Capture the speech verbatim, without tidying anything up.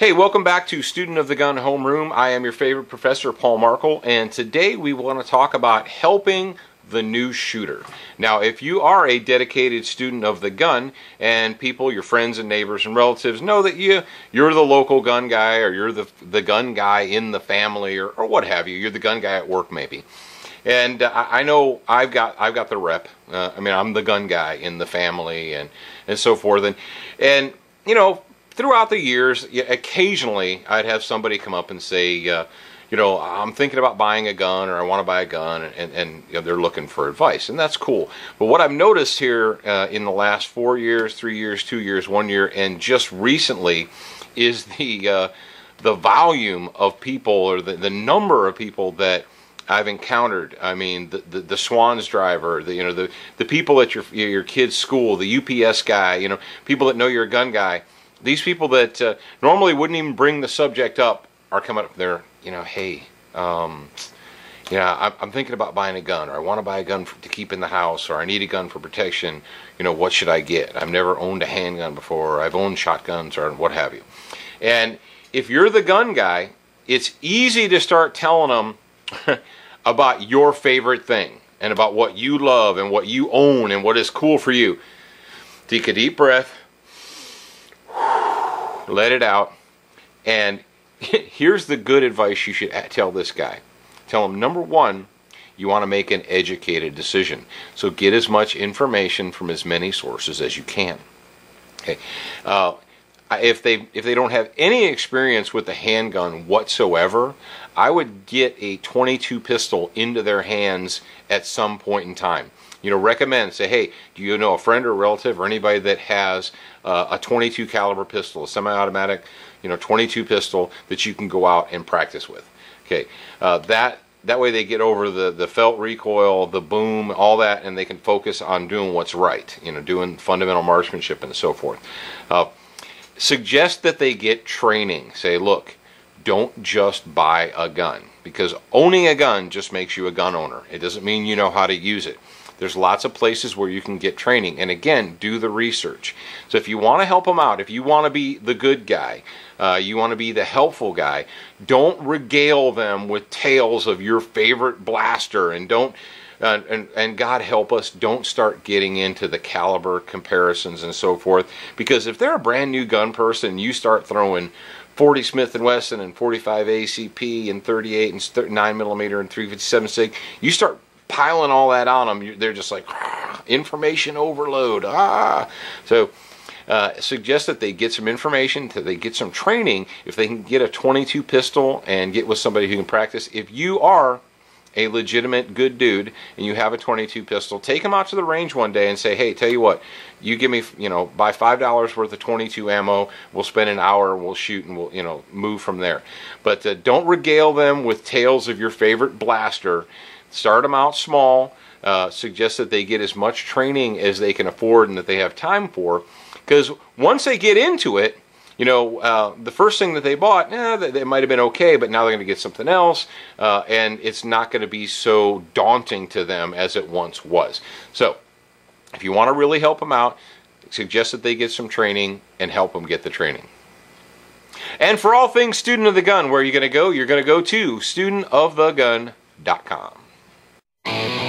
Hey, welcome back to Student of the Gun Homeroom. I am your favorite professor, Paul Markle, and today we want to talk about helping the new shooter. Now, if you are a dedicated student of the gun and people, your friends and neighbors and relatives know that you, you're the local gun guy or you're the, the gun guy in the family or, or what have you, you're the gun guy at work maybe. And uh, I know I've got I've got the rep. Uh, I mean, I'm the gun guy in the family and, and so forth. And, and, you know, throughout the years, occasionally I'd have somebody come up and say, uh, you know, I'm thinking about buying a gun or I want to buy a gun and, and, and you know, they're looking for advice. And that's cool. But what I've noticed here uh, in the last four years, three years, two years, one year, and just recently is the, uh, the volume of people or the, the number of people that I've encountered. I mean, the, the, the Swans driver, the, you know, the, the people at your, your kid's school, the U P S guy, you know, people that know you're a gun guy. These people that uh, normally wouldn't even bring the subject up are coming up there, you know, hey, um, you know, I'm, I'm thinking about buying a gun, or I want to buy a gun for, to keep in the house, or I need a gun for protection, you know, what should I get? I've never owned a handgun before, or I've owned shotguns, or what have you. And if you're the gun guy, it's easy to start telling them about your favorite thing, and about what you love, and what you own, and what is cool for you. Take a deep breath. Let it out, and here's the good advice you should tell this guy. Tell him, number one, you want to make an educated decision, so get as much information from as many sources as you can. Okay, uh, if they if they don't have any experience with the handgun whatsoever, I would get a twenty-two pistol into their hands at some point in time. You know, recommend, say, hey, do you know a friend or relative or anybody that has uh, a twenty-two caliber pistol, a semi-automatic, you know, twenty-two pistol that you can go out and practice with? Okay, uh, that that way they get over the the felt recoil, the boom, all that, and they can focus on doing what's right. You know, doing fundamental marksmanship and so forth. Uh, suggest that they get training. Say, look, don't just buy a gun, because owning a gun just makes you a gun owner. It doesn't mean you know how to use it. There's lots of places where you can get training. And again, do the research. So if you want to help them out, if you want to be the good guy, uh, you want to be the helpful guy, don't regale them with tales of your favorite blaster. And don't, uh, and, and God help us, don't start getting into the caliber comparisons and so forth. Because if they're a brand new gun person, you start throwing forty Smith and Wesson and forty-five A C P and thirty-eight and nine millimeter and three fifty-seven Sig, you start piling all that on them, they're just like, ah, information overload. Ah, so uh, suggest that they get some information, that they get some training. If they can get a twenty-two pistol and get with somebody who can practice, if you are a legitimate good dude and you have a twenty-two pistol, take them out to the range one day and say, hey, tell you what, you give me, you know, buy five dollars worth of twenty-two ammo, we'll spend an hour, we'll shoot, and we'll, you know, move from there. But uh, don't regale them with tales of your favorite blaster. Start them out small, uh, suggest that they get as much training as they can afford and that they have time for, because once they get into it, you know, uh, the first thing that they bought, eh, they, they might have been okay, but now they're going to get something else, uh, and it's not going to be so daunting to them as it once was. So, if you want to really help them out, suggest that they get some training and help them get the training. And for all things Student of the Gun, where are you going to go? You're going to go to student of the gun dot com. Thank you.